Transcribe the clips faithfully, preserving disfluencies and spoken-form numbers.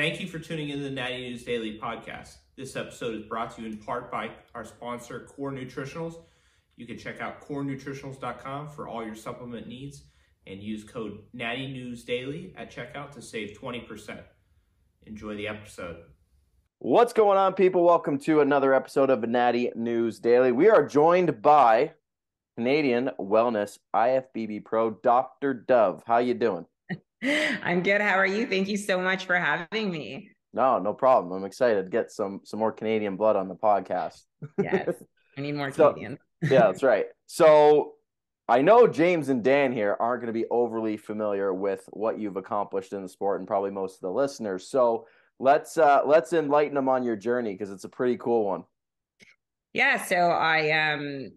Thank you for tuning into the Natty News Daily podcast. This episode is brought to you in part by our sponsor, Core Nutritionals. You can check out core nutritionals dot com for all your supplement needs and use code NattyNewsDaily at checkout to save twenty percent. Enjoy the episode. What's going on, people? Welcome to another episode of Natty News Daily. We are joined by Canadian Wellness I F B B Pro, Doctor Dove. How you doing? I'm good. How are you? Thank you so much for having me. No, no problem. I'm excited to get some some more Canadian blood on the podcast. Yes, I need more Canadian. So, yeah, that's right. So I know James and Dan here aren't going to be overly familiar with what you've accomplished in the sport, and probably most of the listeners. So let's uh, let's enlighten them on your journey, because it's a pretty cool one. Yeah. So I um,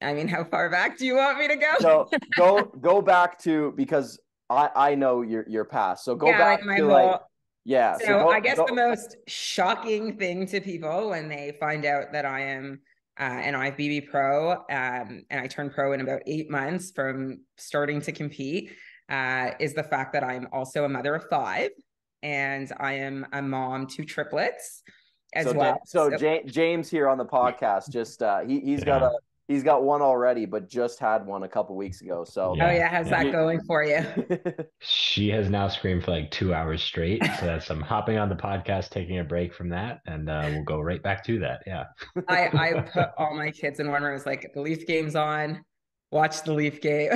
I mean, how far back do you want me to go? So go go back to, because I, I know your, your past. So go yeah, back like my to whole, like, yeah. So, so go, I guess go. The most shocking thing to people when they find out that I am uh, an I F B B pro, um, and I turned pro in about eight months from starting to compete, uh, is the fact that I'm also a mother of five, and I am a mom to triplets as so well. Dan, so, so J- James here on the podcast, just, uh, he, he's yeah. got a, He's got one already, but just had one a couple weeks ago. So yeah. Oh yeah, how's that going for you? She has now screamed for like two hours straight. So that's I'm hopping on the podcast, taking a break from that, and uh, we'll go right back to that. Yeah. I, I put all my kids in one room. It's like the Leaf game's on, watch the Leaf game.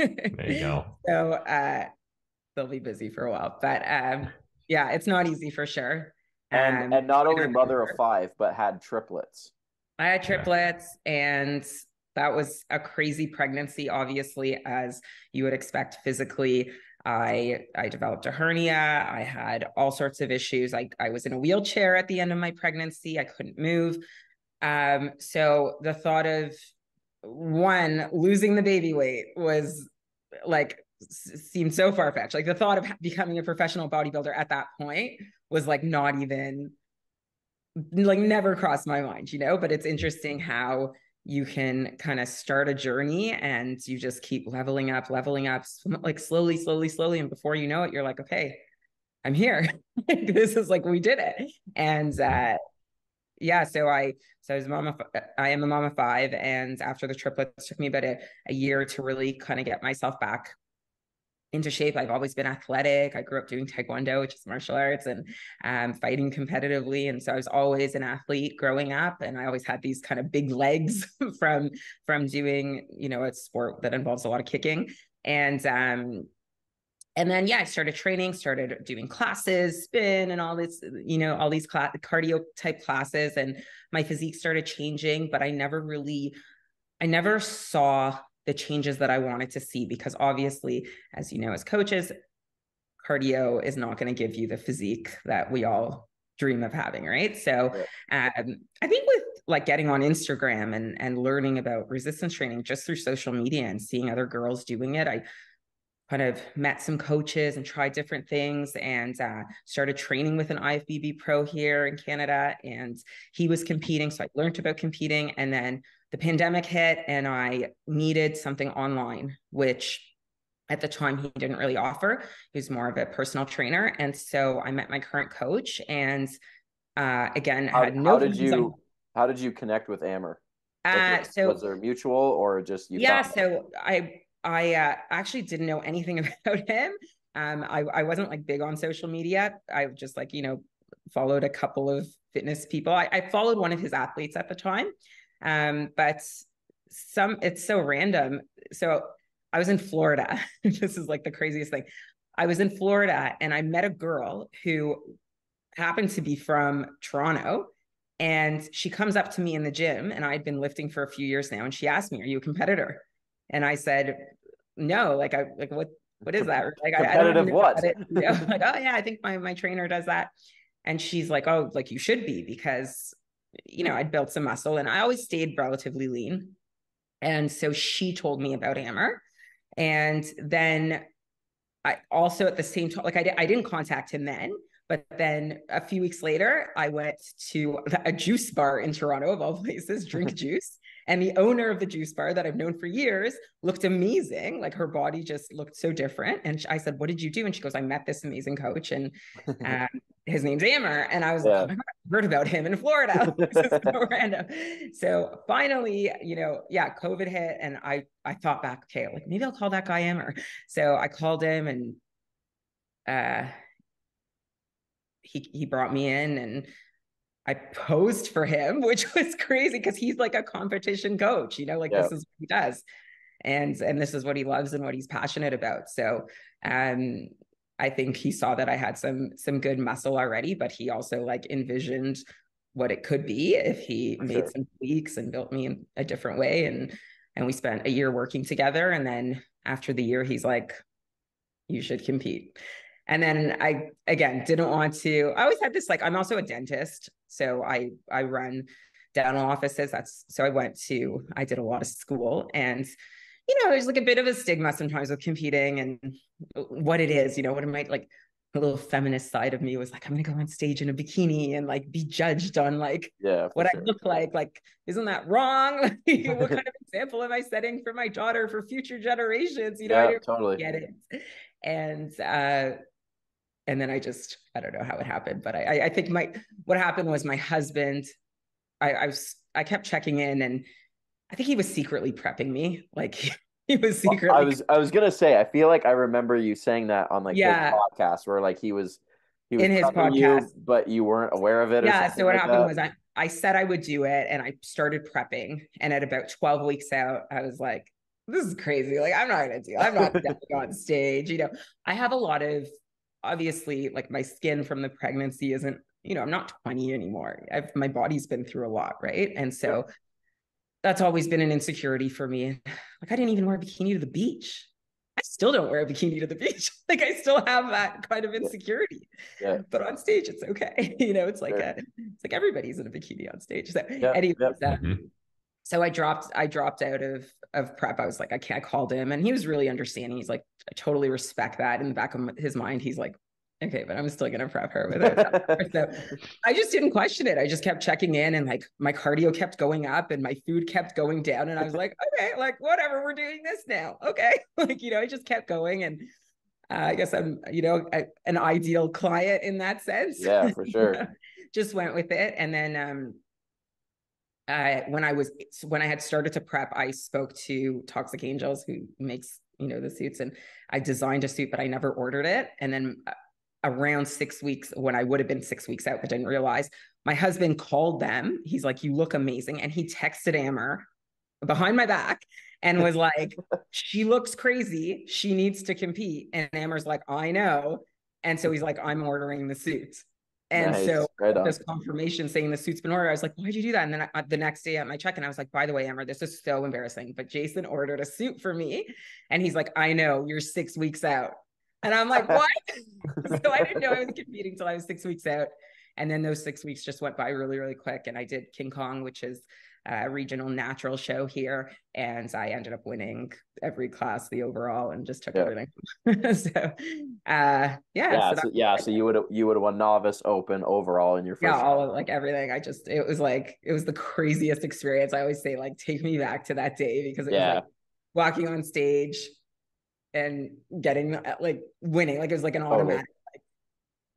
There you go. So uh, they'll be busy for a while, but um, yeah, it's not easy for sure. And um, and not only mother of five, but had triplets. I had triplets, and that was a crazy pregnancy, obviously, as you would expect physically. I I developed a hernia. I had all sorts of issues. I, I was in a wheelchair at the end of my pregnancy. I couldn't move. Um, so the thought of, one, losing the baby weight was like, seemed so far-fetched. Like the thought of becoming a professional bodybuilder at that point was like not even... like never crossed my mind, you know, but it's interesting how you can kind of start a journey and you just keep leveling up, leveling up, like slowly, slowly, slowly. And before you know it, you're like, okay, I'm here. This is like, we did it. And uh, yeah, so I, so I was a mom of, I am a mom of five. And after the triplets, took me about a, a year to really kind of get myself back into shape. I've always been athletic. I grew up doing Taekwondo, which is martial arts, and um, fighting competitively. And so I was always an athlete growing up, and I always had these kind of big legs from, from doing, you know, a sport that involves a lot of kicking. And, um, and then, yeah, I started training, started doing classes, spin and all this, you know, all these cl- cardio type classes, and my physique started changing, but I never really, I never saw the changes that I wanted to see, because obviously, as you know, as coaches, cardio is not going to give you the physique that we all dream of having, right? So um, I think with like getting on Instagram and and learning about resistance training just through social media and seeing other girls doing it, I kind of met some coaches and tried different things, and uh, started training with an I F B B pro here in Canada, and he was competing. So I learned about competing, and then the pandemic hit and I needed something online, which at the time he didn't really offer. He was more of a personal trainer. And so I met my current coach, and uh, again, how, had no how did you, on- how did you connect with Amer? Uh, was, so, was there mutual or just, you? Yeah. So I, I uh, actually didn't know anything about him. Um, I, I wasn't like big on social media. I just like, you know, followed a couple of fitness people. I, I followed one of his athletes at the time. Um, but some, it's so random. So I was in Florida. This is like the craziest thing. I was in Florida and I met a girl who happened to be from Toronto, and she comes up to me in the gym, and I'd been lifting for a few years now. And she asked me, "Are you a competitor?" And I said, "No, like I, like what, what is that? Like, I, I don't know what? You know, like, oh yeah, I think my, my trainer does that." And she's like, "Oh, like you should be," because you know, I'd built some muscle and I always stayed relatively lean. And so she told me about Amer. And then I also at the same time, like I, I didn't contact him then, but then a few weeks later, I went to a juice bar in Toronto of all places, drink juice. And the owner of the juice bar that I've known for years looked amazing. Like, her body just looked so different. And I said, what did you do? And she goes, I met this amazing coach, and um, his name's Amer. And I was yeah. like, I heard about him in Florida. This is so random. So finally, you know, yeah, COVID hit. And I, I thought back, okay, like maybe I'll call that guy Amer. So I called him, and uh, he, he brought me in, and I posed for him, which was crazy because he's like a competition coach, you know, like yeah. this is what he does. And, and this is what he loves and what he's passionate about. So um, I think he saw that I had some, some good muscle already, but he also like envisioned what it could be if he made sure. some tweaks and built me in a different way. And, and we spent a year working together. And then after the year, he's like, you should compete. And then I, again, didn't want to, I always had this, like, I'm also a dentist. So I, I run dental offices. That's, so I went to, I did a lot of school, and, you know, there's like a bit of a stigma sometimes with competing and what it is, you know, what am I like, a little feminist side of me was like, I'm going to go on stage in a bikini and like be judged on like yeah, what sure. I look like, like, isn't that wrong? Like, what kind of example am I setting for my daughter, for future generations? You know, yeah, I didn't totally get it. And, uh, And then I just, I don't know how it happened, but I, I think my, what happened was my husband, I, I was, I kept checking in, and I think he was secretly prepping me. Like he, he was secretly. Well, I was, I was going to say, I feel like I remember you saying that on like yeah. his podcast where like he was, he was in his podcast, you, but you weren't aware of it. Yeah. Or so what like happened that. was I, I said I would do it, and I started prepping, and at about twelve weeks out, I was like, this is crazy. Like, I'm not going to do it. I'm not definitely on stage. You know, I have a lot of, obviously, like my skin from the pregnancy isn't, you know, I'm not twenty anymore. I've, my body's been through a lot, right? And so yeah. that's always been an insecurity for me. Like, I didn't even wear a bikini to the beach. I still don't wear a bikini to the beach. Like, I still have that kind of insecurity. Yeah. But on stage, it's okay. You know, it's like yeah. a, it's like everybody's in a bikini on stage. So yeah. anyways, yeah. Uh, mm-hmm. so I dropped, I dropped out of, of prep. I was like, I can't, I called him, and he was really understanding. He's like, I totally respect that. In the back of his mind, he's like, okay, but I'm still going to prep her with it. So I just didn't question it. I just kept checking in, and like my cardio kept going up and my food kept going down. And I was like, okay, like whatever, we're doing this now. Okay. Like, you know, I just kept going. And uh, I guess I'm, you know, a, an ideal client in that sense. Yeah, for sure. Just went with it. And then, um, Uh, when I was, when I had started to prep, I spoke to Toxic Angels, who makes, you know, the suits, and I designed a suit, but I never ordered it. And then around six weeks, when I would have been six weeks out, I didn't realize, my husband called them. He's like, you look amazing. And he texted Amer behind my back and was like, she looks crazy. She needs to compete. And Amer's like, I know. And so he's like, I'm ordering the suit. And nice. so right this confirmation saying the suit's been ordered, I was like, why'd you do that? And then I, the next day at my check-in, I was like, by the way, Amer, this is so embarrassing, but Jason ordered a suit for me. And he's like, I know, you're six weeks out. And I'm like, what? So I didn't know I was competing until I was six weeks out. And then those six weeks just went by really, really quick. And I did King Kong, which is a regional natural show here. And I ended up winning every class, the overall, and just took yeah. everything. so, uh, yeah. Yeah. So, so, yeah, so you would have, you would have won novice, open, overall in your first Yeah, all of, like everything. I just, it was like, it was the craziest experience. I always say, like, take me back to that day, because it yeah. was like walking on stage and getting, like, winning. Like, it was like an automatic. Totally.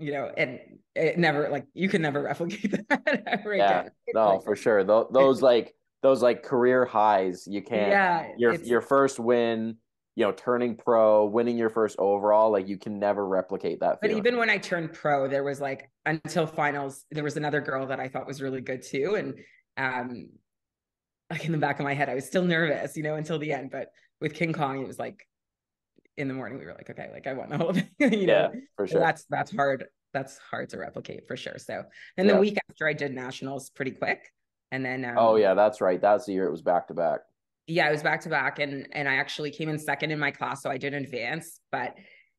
You know, and it never, like, you can never replicate that. Right yeah, down. no, like, for sure. Those, those like, those like career highs, you can't, yeah, your, your first win, you know, turning pro, winning your first overall, like you can never replicate that feeling. But even when I turned pro, there was like, until finals, there was another girl that I thought was really good too. And um, like in the back of my head, I was still nervous, you know, until the end. But with King Kong, it was like, in the morning we were like, okay, like I won the whole thing. you yeah, know, for sure. That's that's hard. That's hard to replicate for sure. So, and yeah. the week after I did nationals pretty quick, and then um, oh yeah, that's right. That's the year it was back to back. Yeah, it was back to back, and and I actually came in second in my class, so I did advance. But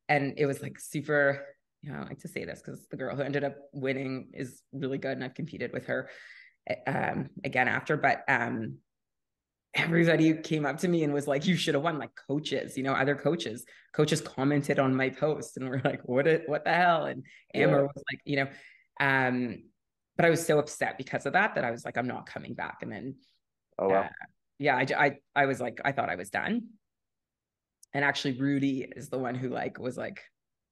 and it was like super. You know, I like to say this because the girl who ended up winning is really good, and I've competed with her um, again after, but. um Everybody came up to me and was like, you should have won, like coaches, you know, other coaches, coaches commented on my post and were like, what, it, what the hell? And yeah. Amer was like, you know, um, but I was so upset because of that, that I was like, I'm not coming back. And then, oh, wow. uh, yeah, I, I, I was like, I thought I was done. And actually Rudy is the one who like, was like,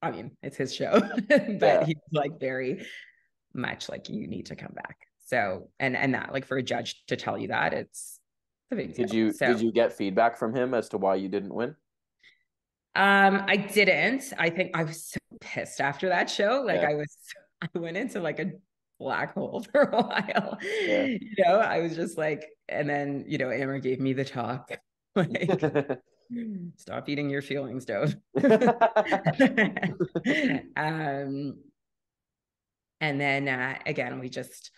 I mean, it's his show, but yeah. He's like very much like, you need to come back. So, and, and that like for a judge to tell you that it's a big deal. Did you, so, did you get feedback from him as to why you didn't win? Um, I didn't, I think I was so pissed after that show. Like yeah. I was, I went into like a black hole for a while, yeah. you know, I was just like, and then, you know, Amer gave me the talk, like, stop eating your feelings, Dove. um, and then uh, again, we just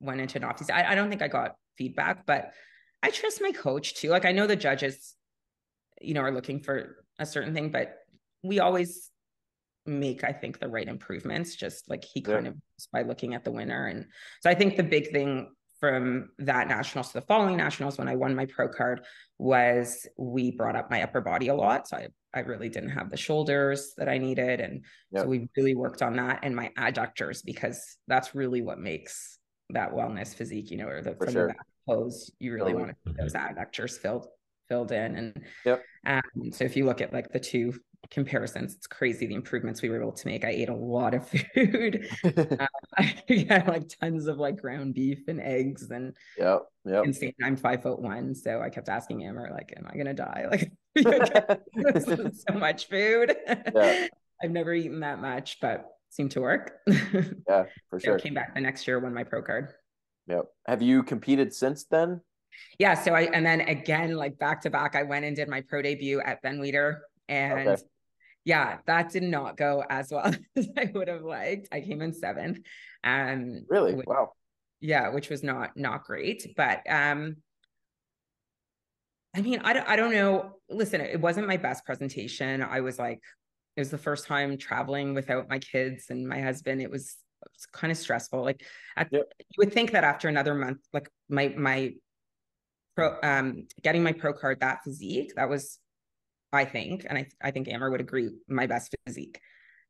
went into an office. I, I don't think I got feedback, but I trust my coach too. Like I know the judges, you know, are looking for a certain thing, but we always make, I think, the right improvements. Just like he yeah. kind of by looking at the winner. And so I think the big thing from that nationals to the following nationals, when I won my pro card, was we brought up my upper body a lot. So I, I really didn't have the shoulders that I needed. And yep. so we really worked on that and my adductors, because that's really what makes that wellness physique, you know, or the, from sure. the back pose, you really totally. want to get those adductors filled, filled in. And yep. um, so if you look at like the two comparisons, it's crazy the improvements we were able to make. I ate a lot of food. uh, I got like tons of like ground beef and eggs and yeah, yeah. insane. I'm five foot one, so I kept asking him, or like, am I gonna die? Like, this is so much food. Yeah. I've never eaten that much, but seemed to work. Yeah, for sure. So I came back the next year, won my pro card. Yep. Have you competed since then? Yeah. So I and then again, like back to back, I went and did my pro debut at Ben Weider. And okay. yeah, that did not go as well as I would have liked. I came in seventh. Um, really? Which, wow. Yeah. Which was not, not great, but, um, I mean, I don't, I don't know. Listen, it wasn't my best presentation. I was like, it was the first time traveling without my kids and my husband. It was, it was kind of stressful. Like I, yep. you would think that after another month, like my, my pro, um, getting my pro card, that physique, that was, I think, and I, I think Amer would agree, my best physique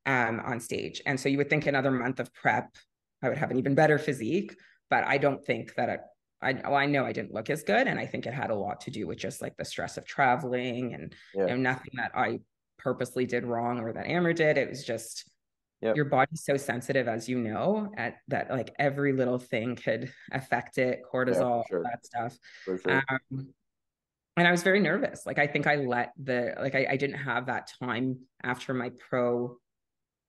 um, on stage. And so you would think another month of prep, I would have an even better physique, but I don't think that it, I, well, I know I didn't look as good. And I think it had a lot to do with just like the stress of traveling and yeah. you know, nothing that I purposely did wrong or that Amer did. It was just, yep. your body's so sensitive, as you know, at that, like every little thing could affect it, cortisol, yeah, sure. that stuff. For sure. Um, And I was very nervous. Like, I think I let the, like, I, I didn't have that time after my pro,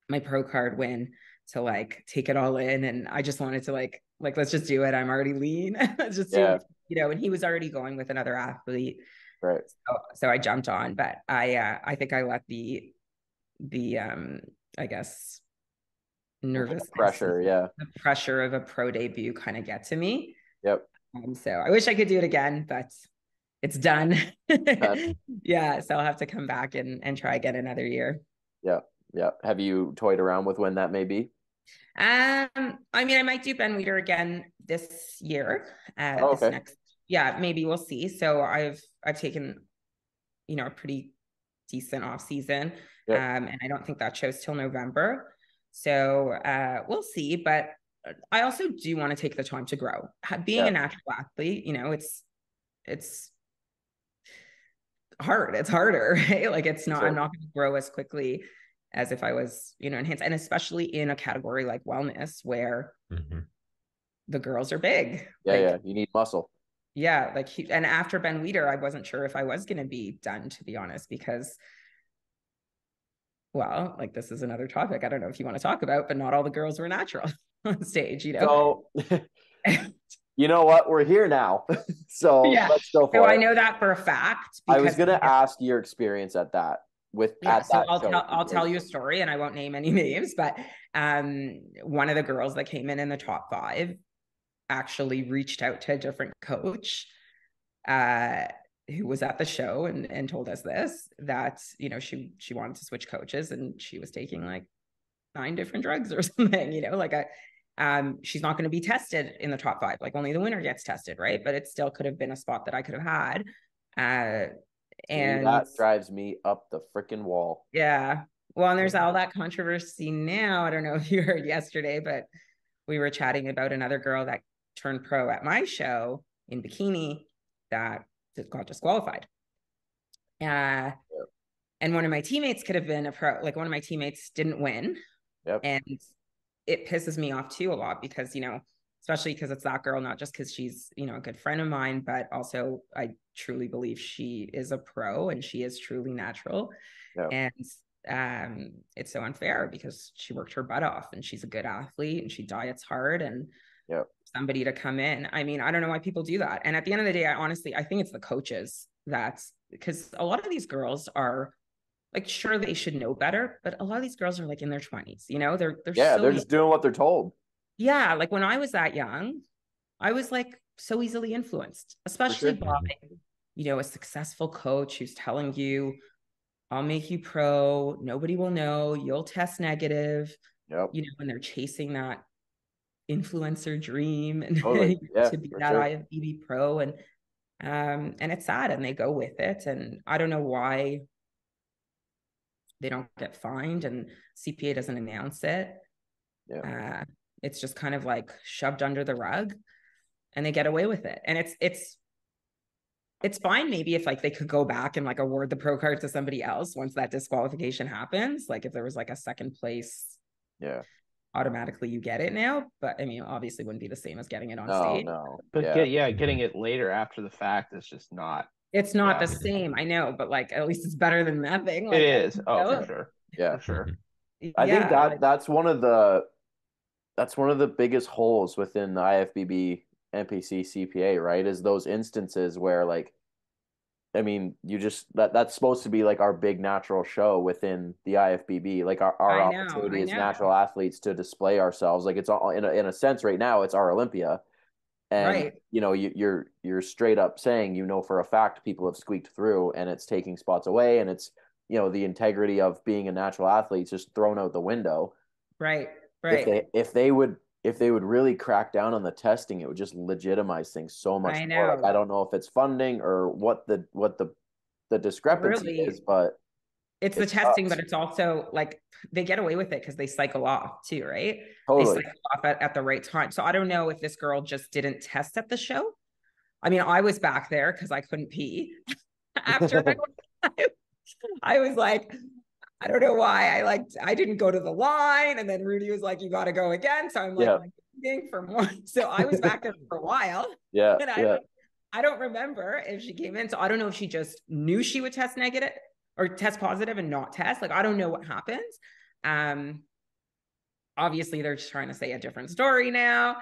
my pro card win to like, take it all in. And I just wanted to like, like, let's just do it. I'm already lean. Let's just yeah. do it, you know, and he was already going with another athlete. Right. So, so I jumped on, but I, uh, I think I let the, the, um, I guess, nervous pressure. Yeah. The pressure of a pro debut kind of get to me. Yep. Um, so I wish I could do it again, but it's done. Yeah. So I'll have to come back and, and try again another year. Yeah. Yeah. Have you toyed around with when that may be? Um, I mean, I might do Ben Weider again this year. Uh, oh, okay. This next, yeah, maybe we'll see. So I've, I've taken, you know, a pretty decent off season. Yep. Um, and I don't think that show's till November. So uh, we'll see, but I also do want to take the time to grow. Being yeah. a natural athlete, you know, it's, it's, hard it's harder right? Like it's not sure. I'm not going to grow as quickly as if I was, you know, enhanced, and especially in a category like wellness where mm-hmm. the girls are big. Yeah, like, yeah, you need muscle. Yeah, like he, and after Ben Weider I wasn't sure if I was going to be done, to be honest, because well, like this is another topic I don't know if you want to talk about, but not all the girls were natural on stage, you know. So you know what? We're here now. So yeah. let's go for so it. I know that for a fact. I was going to ask your experience at that. With yeah, at so that I'll, tell, I'll tell you a story and I won't name any names, but um, one of the girls that came in in the top five actually reached out to a different coach uh, who was at the show and, and told us this, that, you know, she, she wanted to switch coaches and she was taking like nine different drugs or something, you know, like a, Um, she's not going to be tested in the top five. Like only the winner gets tested. Right. But it still could have been a spot that I could have had. Uh, and that drives me up the freaking wall. Yeah. Well, and there's all that controversy now. I don't know if you heard yesterday, but we were chatting about another girl that turned pro at my show in bikini that got disqualified. Uh, yeah. And one of my teammates could have been a pro, like one of my teammates didn't win. Yep. And it pisses me off too a lot because, you know, especially because it's that girl, not just because she's, you know, a good friend of mine, but also I truly believe she is a pro and she is truly natural. Yep. And um, it's so unfair because she worked her butt off and she's a good athlete and she diets hard and yep. somebody to come in. I mean, I don't know why people do that. And at the end of the day, I honestly, I think it's the coaches that's, because a lot of these girls are, like, sure, they should know better, but a lot of these girls are like in their twenties, you know, they're, they're, yeah, so they're just doing what they're told. Yeah. Like when I was that young, I was like so easily influenced, especially sure. by, you know, a successful coach who's telling you, I'll make you pro, nobody will know, you'll test negative, yep. you know, when they're chasing that influencer dream and totally. yeah, to be that sure. I F B B pro. And, um, and it's sad and they go with it. And I don't know why they don't get fined and C P A doesn't announce it. Yeah. Uh, it's just kind of like shoved under the rug and they get away with it. And it's, it's, it's fine. Maybe if like they could go back and like award the pro card to somebody else once that disqualification happens, like if there was like a second place, yeah, automatically you get it now. But I mean, obviously wouldn't be the same as getting it on no, stage. No. But yeah. Get, yeah, getting it later after the fact is just not. It's not yeah. the same, I know, but like at least it's better than nothing. Like, it is. Oh, you know? For sure. Yeah, for sure. I yeah, think that like, that's one of the that's one of the biggest holes within the I F B B, N P C, C P A, right? Is those instances where like, I mean, you just that that's supposed to be like our big natural show within the I F B B. Like our, our I know, opportunity I as know. natural athletes to display ourselves. Like it's all in a, in a sense right now, it's our Olympia. And, right. you know, you, you're, you're straight up saying, you know, for a fact, people have squeaked through and it's taking spots away. And it's, you know, the integrity of being a natural athlete is just thrown out the window. Right. Right. If they, if they would, if they would really crack down on the testing, it would just legitimize things so much. I know. Like, I don't know if it's funding or what the, what the, the discrepancy really, is, but it's it the sucks. testing, but it's also like they get away with it because they cycle off too, right? Totally. They cycle off at, at the right time. So I don't know if this girl just didn't test at the show. I mean, I was back there because I couldn't pee after. I, I was like, I don't know why. I like I didn't go to the line, and then Rudy was like, "You got to go again." So I'm like, yeah. like eating for more. So I was back there for a while. Yeah. And I, yeah. I don't remember if she came in. So I don't know if she just knew she would test negative. Or test positive and not test. Like, I don't know what happens. Um, obviously they're just trying to say a different story now.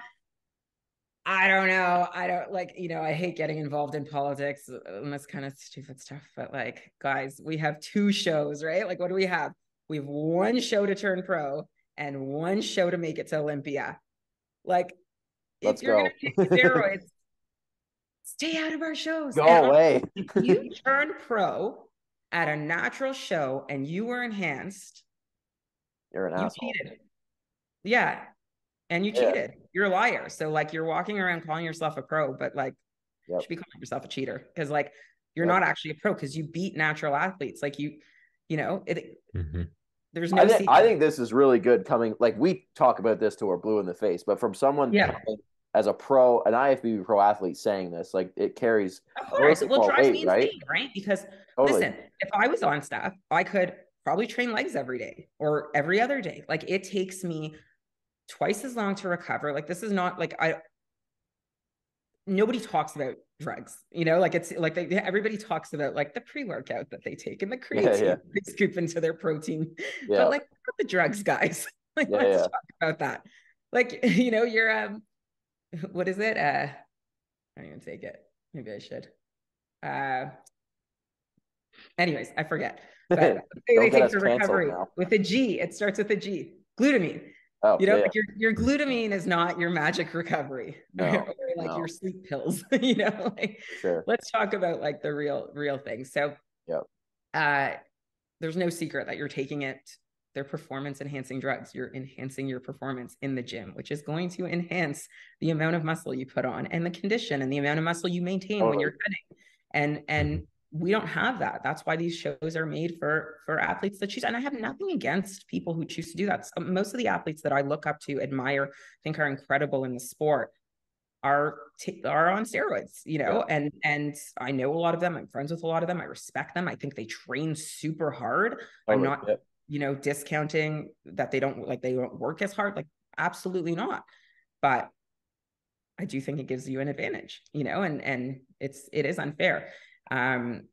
I don't know. I don't like, you know, I hate getting involved in politics and this kind of stupid stuff, but like, guys, we have two shows, right? Like, what do we have? We have one show to turn pro and one show to make it to Olympia. Like, Let's if you're going to take steroids, stay out of our shows. Go and away. If you turn pro at a natural show and you were enhanced, you're an you asshole. Cheated. Yeah. And you yeah. cheated. You're a liar. So like you're walking around calling yourself a pro, but like yep. you should be calling yourself a cheater. Cause like you're yep. not actually a pro because you beat natural athletes. Like you, you know, it, mm-hmm. there's no, I think, I think this is really good coming. Like we talk about this till we're blue in the face, but from someone yeah. coming as a pro, an I F B B pro athlete saying this, like it carries. Of course, it will drive me insane, right? Because totally. Listen, if I was on staff, I could probably train legs every day or every other day. Like it takes me twice as long to recover. Like this is not like I, nobody talks about drugs, you know, like it's like they, everybody talks about like the pre-workout that they take and the creatine yeah, yeah. they scoop into their protein, yeah. but like what about the drugs, guys, like yeah, let's yeah. talk about that. Like, you know, you're, um, what is it? Uh, I don't even take it. Maybe I should. Uh, anyways, I forget. But they take to recovery with a G. It starts with a G. Glutamine. Oh, you know, yeah. like your your glutamine is not your magic recovery. No, or like no. your sleep pills. You know, like sure. let's talk about like the real real thing. So yeah, uh, there's no secret that you're taking it. They're performance enhancing drugs. You're enhancing your performance in the gym, which is going to enhance the amount of muscle you put on and the condition and the amount of muscle you maintain totally. When you're cutting. And and we don't have that. That's why these shows are made for for athletes that choose. And I have nothing against people who choose to do that. So most of the athletes that I look up to, admire, think are incredible in the sport are, t- are on steroids, you know, yeah. and, and I know a lot of them. I'm friends with a lot of them. I respect them. I think they train super hard. Oh, I'm not, yeah. you know, discounting that they don't like, they don't work as hard. Like, absolutely not. But I do think it gives you an advantage, you know, and, and it's, it is unfair. Um,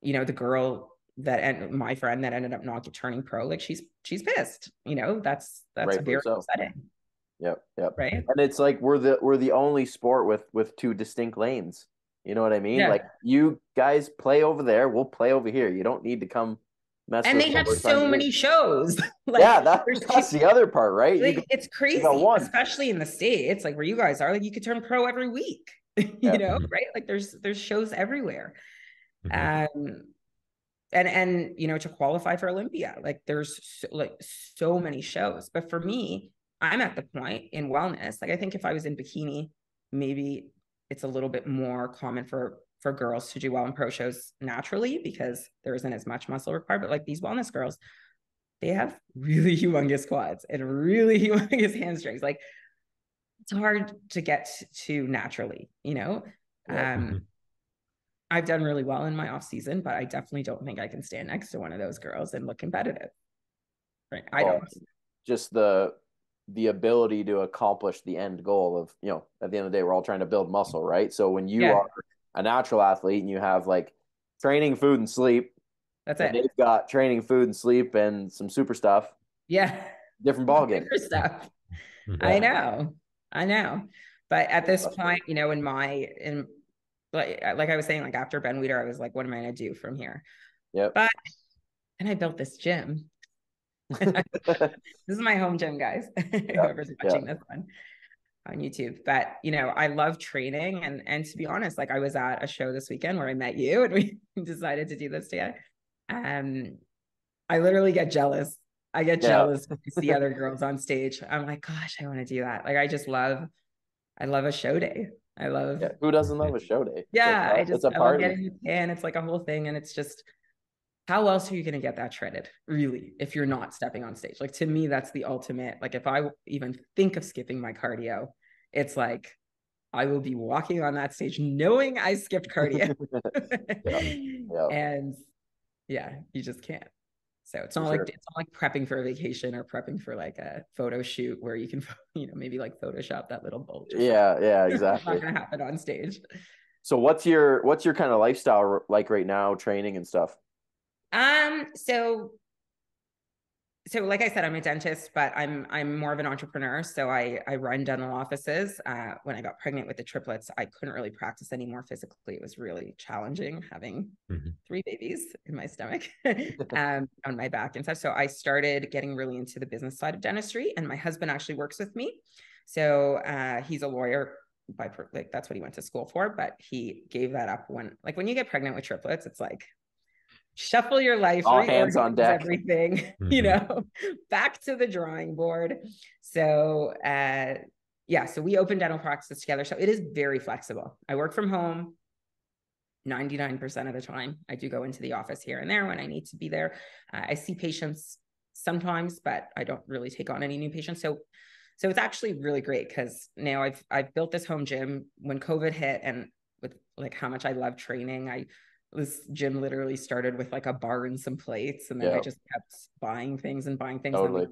you know, the girl that, and my friend that ended up not turning pro, like she's, she's pissed, you know, that's, that's right, very so. upsetting. Yep. Yep. Right. And it's like, we're the, we're the only sport with, with two distinct lanes. You know what I mean? Yeah. Like, you guys play over there, we'll play over here. You don't need to come mess and with they have so many years. shows. Like, yeah. That, that's the other part, right? Like, can, it's crazy, especially in the States, like where you guys are, like you could turn pro every week, you yeah. know, right? Like there's, there's shows everywhere. Mm-hmm. Um, and, and, you know, to qualify for Olympia, like there's so, like so many shows, but for me, I'm at the point in wellness. Like, I think if I was in bikini, maybe it's a little bit more common for, for girls to do well in pro shows naturally because there isn't as much muscle required, but like these wellness girls, they have really humongous quads and really humongous hamstrings. Like it's hard to get to naturally, you know? Yeah. Um, mm-hmm. I've done really well in my off season, but I definitely don't think I can stand next to one of those girls and look competitive. Right. I well, don't. Just the, the ability to accomplish the end goal of, you know, at the end of the day, we're all trying to build muscle. Right. So when you yeah. are a natural athlete and you have like training, food and sleep, that's it. They've got training, food and sleep and some super stuff. Yeah. Different ballgame. Super stuff. Yeah. I know. I know. But at this point, you know, in my, in, Like, like I was saying, like after Ben Weider, I was like, what am I going to do from here? Yep. But then I built this gym. This is my home gym, guys. Yep. Whoever's watching yep. this one on YouTube. But, you know, I love training. And, and to be honest, like I was at a show this weekend where I met you and we decided to do this together. Um, I literally get jealous. I get yep. jealous when I see other girls on stage. I'm like, gosh, I want to do that. Like, I just love, I love a show day. I love yeah, who doesn't love a show day? Yeah, like, I just it's a I party. Love getting in. It's like a whole thing. And it's just, how else are you going to get that shredded, really, if you're not stepping on stage? Like, to me, that's the ultimate. Like, if I even think of skipping my cardio, it's like, I will be walking on that stage knowing I skipped cardio. yeah, yeah. And yeah, you just can't. So it's not for like, sure. it's not like prepping for a vacation or prepping for like a photo shoot where you can, you know, maybe like Photoshop that little bulge. Yeah. Yeah, exactly. It's not gonna happen on stage. So what's your, what's your kind of lifestyle like right now, training and stuff? Um, so, so like I said, I'm a dentist, but I'm, I'm more of an entrepreneur. So I, I run dental offices. Uh, when I got pregnant with the triplets, I couldn't really practice anymore physically. It was really challenging having mm-hmm. three babies in my stomach, um, on my back and stuff. So I started getting really into the business side of dentistry, and my husband actually works with me. So, uh, he's a lawyer by, like, that's what he went to school for, but he gave that up when, like, when you get pregnant with triplets, it's like, shuffle your life, all hands on deck, everything, mm-hmm. you know, back to the drawing board. So, uh, yeah, so we opened dental practices together. So it is very flexible. I work from home ninety-nine percent of the time. I do go into the office here and there when I need to be there. Uh, I see patients sometimes, but I don't really take on any new patients. So, so it's actually really great because now I've, I've built this home gym when COVID hit, and with like how much I love training, I, this gym literally started with like a bar and some plates. And then yep. I just kept buying things and buying things. Totally.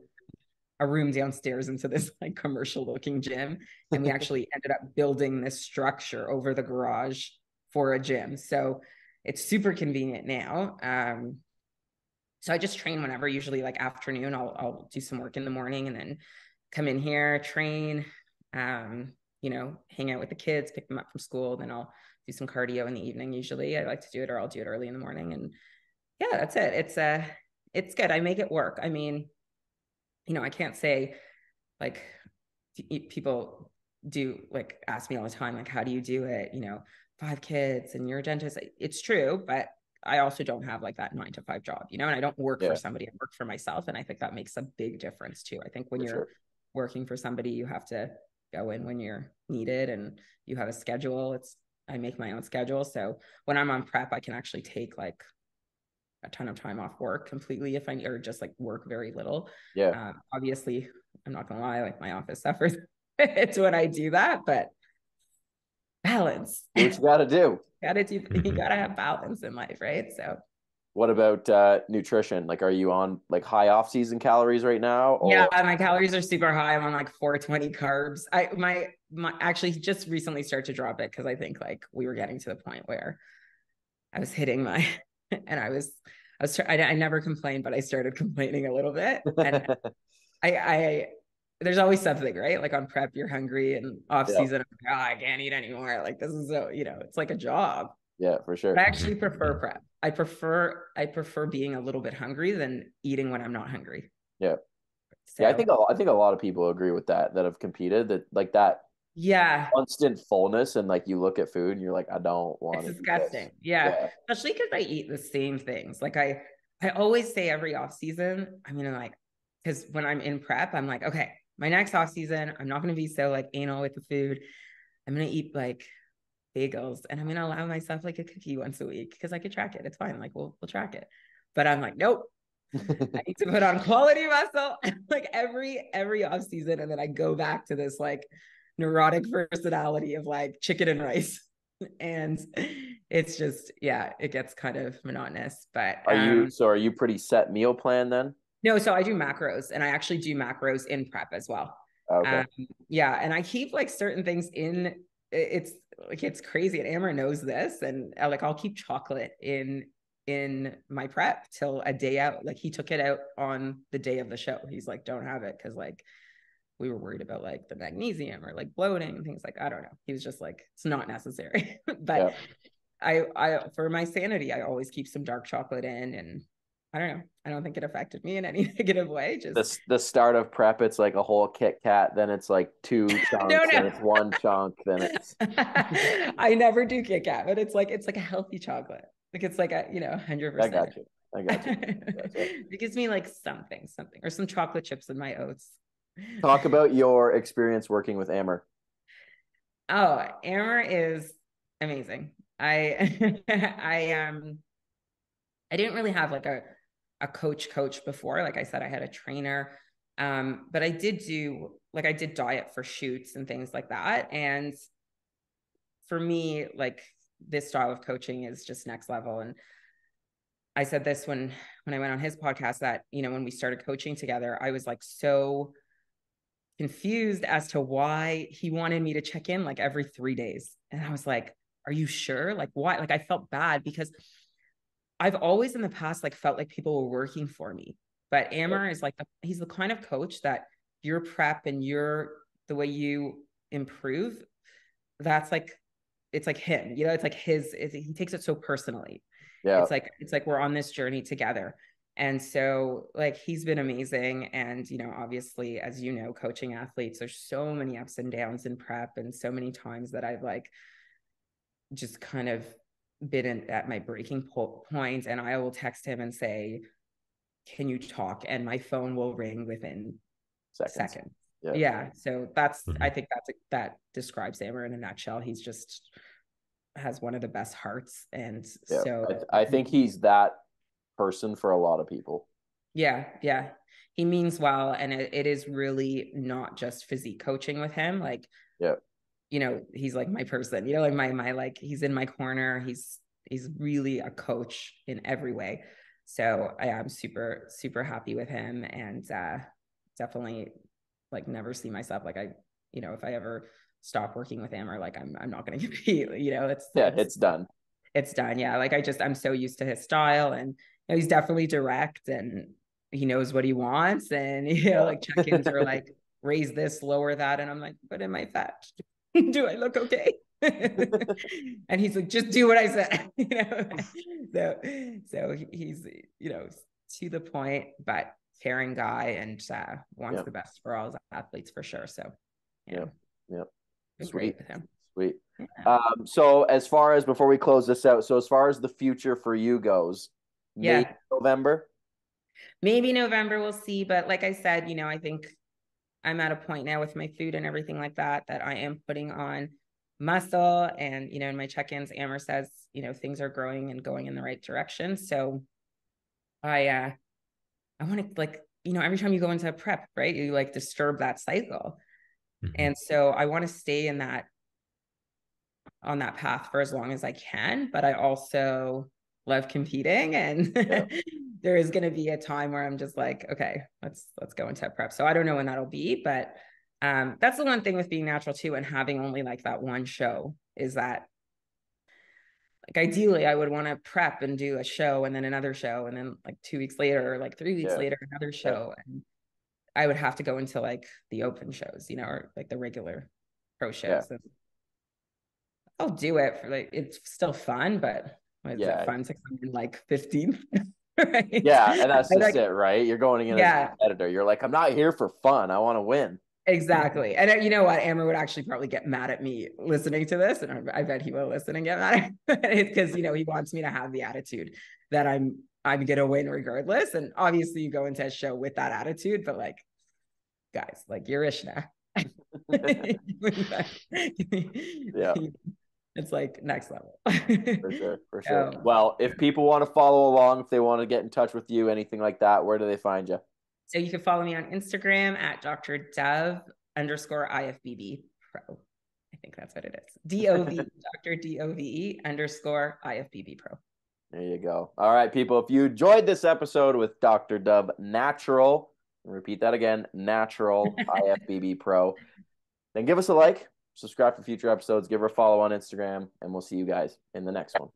A room downstairs into this like commercial looking gym. And we actually ended up building this structure over the garage for a gym. So it's super convenient now. Um, so I just train whenever, usually like afternoon, I'll, I'll do some work in the morning and then come in here, train, um, you know, hang out with the kids, pick them up from school. Then I'll do some cardio in the evening. Usually I like to do it, or I'll do it early in the morning. And yeah, that's it. It's a, uh, it's good. I make it work. I mean, you know, I can't say like people do like ask me all the time, like, how do you do it? You know, five kids and you're a dentist. It's true, but I also don't have like that nine to five job, you know, and I don't work yeah. for somebody. I work for myself. And I think that makes a big difference too. I think when for you're sure. working for somebody, you have to go in when you're needed and you have a schedule. It's, I make my own schedule. So when I'm on prep, I can actually take like a ton of time off work completely if I need, or just like work very little. Yeah. Um, obviously I'm not gonna lie, like my office suffers. It's when I do that, but balance. What you got to do. got to do. You got to have balance in life, right? So. What about uh, nutrition? Like, are you on like high off season calories right now? Or? Yeah, my calories are super high. I'm on like four twenty carbs. I my my actually just recently started to drop it because I think like we were getting to the point where I was hitting my and I was I was I, I never complained, but I started complaining a little bit. And I I there's always something, right? Like on prep, you're hungry, and off season, yeah. I'm like, oh, I can't eat anymore. Like this is so, you know, it's like a job. Yeah, for sure. But I actually prefer prep. I prefer I prefer being a little bit hungry than eating when I'm not hungry. Yeah. So, yeah, I think a, I think a lot of people agree with that that have competed that like that. Yeah. Constant fullness, and like you look at food and you're like, I don't want it. It's disgusting. Yeah. yeah. Especially because I eat the same things. Like I I always say every off season. I mean, I'm like, because when I'm in prep, I'm like, okay, my next off season, I'm not going to be so like anal with the food. I'm going to eat like bagels, and I'm gonna allow myself like a cookie once a week because I could track it. It's fine. Like we'll we'll track it. But I'm like, nope. I need to put on quality muscle like every every off season, and then I go back to this like neurotic personality of like chicken and rice, and it's just yeah, it gets kind of monotonous. But are um, you so? Are you pretty set meal plan then? No, so I do macros, and I actually do macros in prep as well. Okay. Um, yeah, and I keep like certain things in. It's like, it's crazy. And Amer knows this. And like, I'll keep chocolate in, in my prep till a day out. Like he took it out on the day of the show. He's like, don't have it. Cause like we were worried about like the magnesium or like bloating and things like, I don't know. He was just like, it's not necessary, but yeah. I, I, for my sanity, I always keep some dark chocolate in, and I don't know. I don't think it affected me in any negative way. Just the, the start of prep, it's like a whole Kit Kat. Then it's like two chunks, no, no. and it's one chunk. Then it's. I never do Kit Kat, but it's like it's like a healthy chocolate. Like it's like a you know hundred percent. I got you. I got you. Gotcha. It gives me like something, something, or some chocolate chips in my oats. Talk about your experience working with Amer. Oh, Amer is amazing. I I um I didn't really have like a. a coach coach before. Like I said, I had a trainer, um, but I did do, like I did diet for shoots and things like that. And for me, like this style of coaching is just next level. And I said this when, when I went on his podcast that, you know, when we started coaching together, I was like, so confused as to why he wanted me to check in like every three days. And I was like, are you sure? Like why? Like I felt bad because I've always in the past, like felt like people were working for me, but Amer is like, the, he's the kind of coach that your prep and your, the way you improve, that's like, it's like him, you know, it's like his, it's, he takes it so personally. Yeah. It's like, it's like, we're on this journey together. And so like, he's been amazing. And, you know, obviously, as you know, coaching athletes, there's so many ups and downs in prep and so many times that I've like, just kind of been in, at my breaking point, and I will text him and say, can you talk? And my phone will ring within seconds. seconds. Yeah. yeah. So that's, mm-hmm. I think that's, a, that describes Amer in a nutshell. He's just has one of the best hearts. And yeah. so I, I think he's that person for a lot of people. Yeah. Yeah. He means well. And it, it is really not just physique coaching with him. Like, yeah. you know, he's like my person, you know, like my, my, like he's in my corner. He's, he's really a coach in every way. So I am super, super happy with him, and uh, definitely like never see myself. Like I, you know, if I ever stop working with him, or like, I'm, I'm not going to compete, you know, it's, yeah, it's, it's done. It's done. Yeah. Like I just, I'm so used to his style, and you know, he's definitely direct, and he knows what he wants. And, you know, like check-ins are like, raise this, lower that. And I'm like, but am I fat? Do I look okay? And he's like, just do what I said, you know? So, so he's, you know, to the point, but caring guy, and uh, wants yeah. the best for all his athletes for sure. So, yeah. Yeah. yeah. Sweet. Sweet. Yeah. Um, so as far as, before we close this out, so as far as the future for you goes, yeah. maybe November? Maybe November, we'll see. But like I said, you know, I think I'm at a point now with my food and everything like that, that I am putting on muscle, and, you know, in my check-ins, Amer says, you know, things are growing and going in the right direction. So I, uh, I want to like, you know, every time you go into a prep, right, you like disturb that cycle. Mm-hmm. And so I want to stay in that on that path for as long as I can, but I also love competing, and yeah. There is going to be a time where I'm just like, okay, let's, let's go into prep. So I don't know when that'll be, but, um, that's the one thing with being natural too. And having only like that one show is that, like, ideally I would want to prep and do a show and then another show. And then like two weeks later, or like three weeks yeah. later, another show. Yeah. And I would have to go into like the open shows, you know, or like the regular pro shows. Yeah. I'll do it for like, it's still fun, but what is yeah. it, fun to come in like fifteenth? Right? Yeah. And that's just like, it, right? You're going in yeah. as a competitor. You're like, I'm not here for fun. I want to win. Exactly. And you know what? Amer would actually probably get mad at me listening to this. And I bet he will listen and get mad at it because, you know, he wants me to have the attitude that I'm, I'm going to win regardless. And obviously you go into a show with that attitude, but like, guys, like you're Ishna. Yeah. It's like next level. For sure. For sure. Um, well, if people want to follow along, if they want to get in touch with you, anything like that, where do they find you? So you can follow me on Instagram at Doctor Dove underscore I F B B pro. I think that's what it is. D O V, Doctor D O V E underscore I F B B pro. There you go. All right, people. If you enjoyed this episode with Doctor Dove Natural, repeat that again, Natural I F B B pro, then give us a like. Subscribe for future episodes, give her a follow on Instagram, and we'll see you guys in the next one.